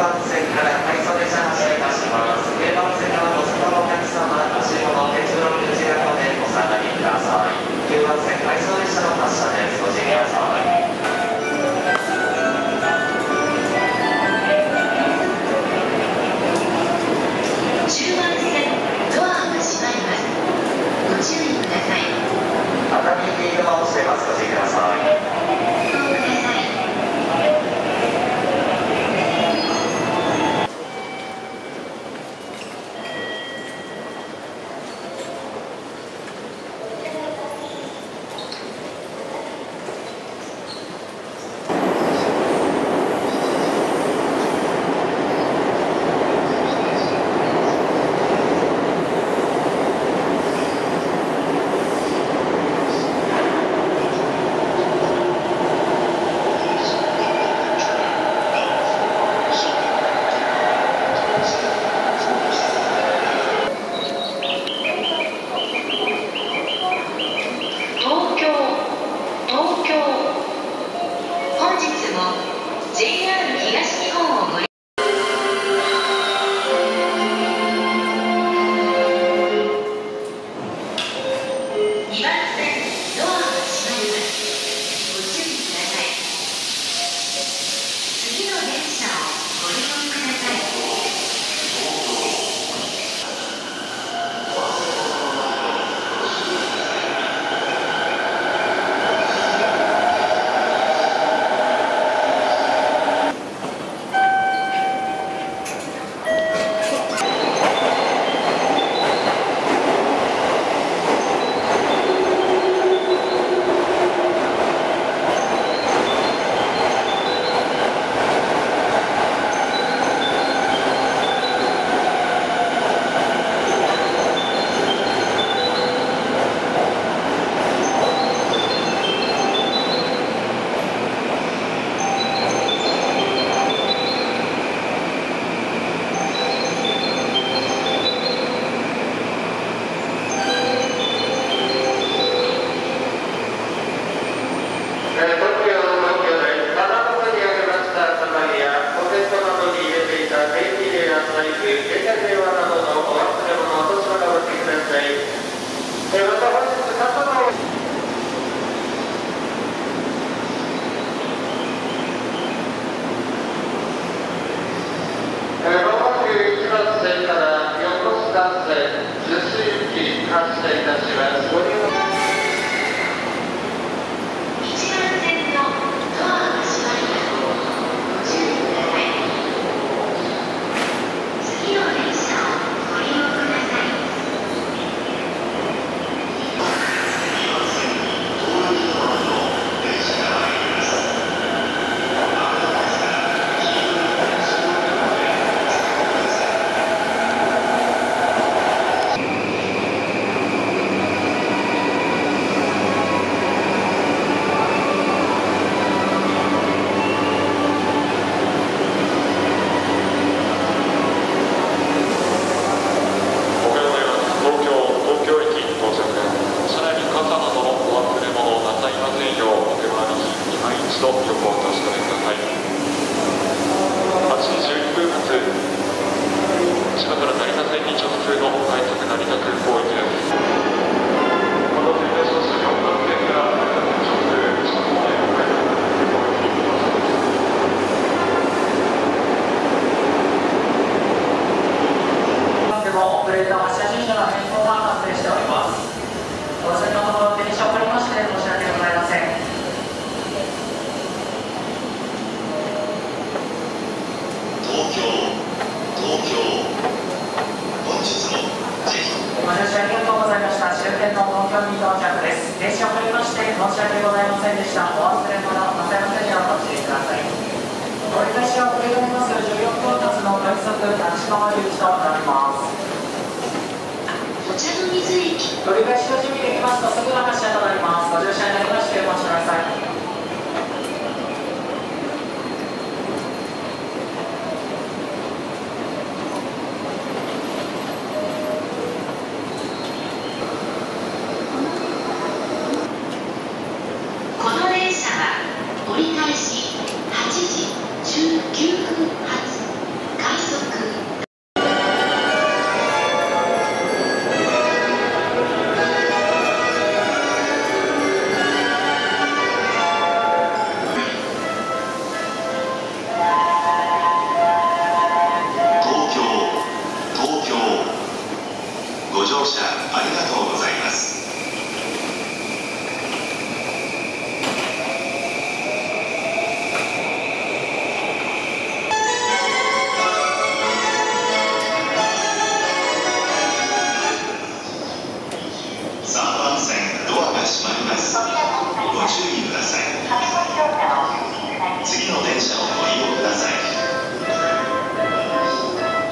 番線から快速列車発車いたします。定番線からご乗車のお客様、足元鉄道の内側までお下がりください。9番線快速列車の発車です。ご注意ください。折り返し8時19分発お電車をご利用ください。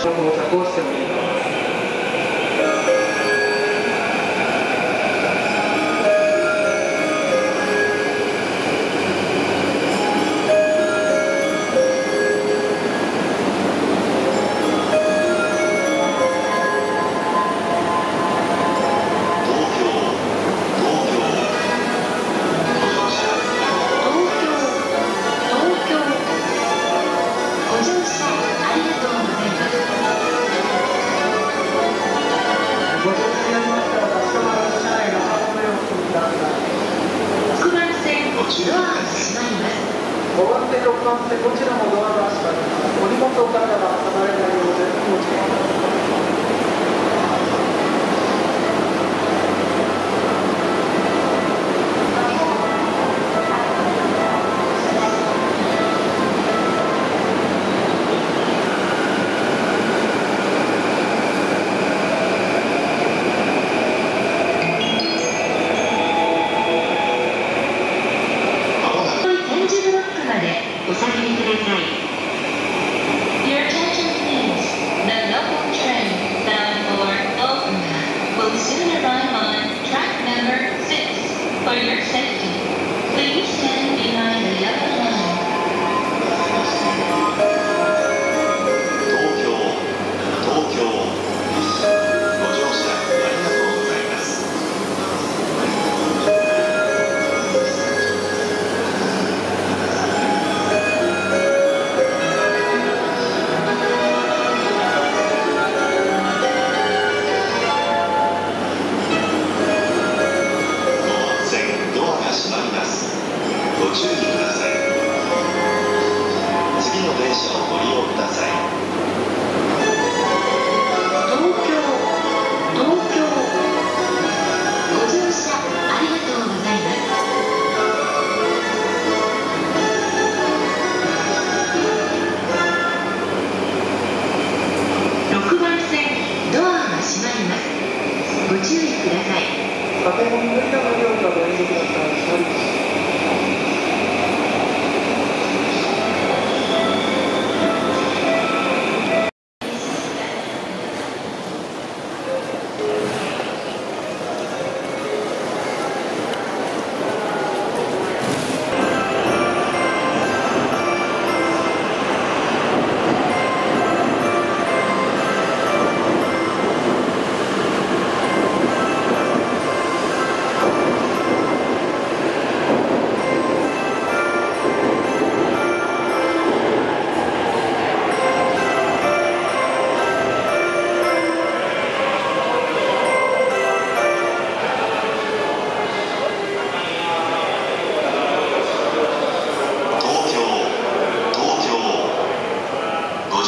ご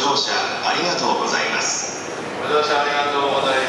乗車ありがとうございます。